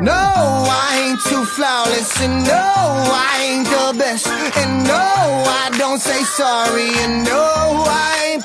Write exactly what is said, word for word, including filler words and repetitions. No, I ain't too flawless, and no, I ain't the best, and no, I don't say sorry, and no, I ain't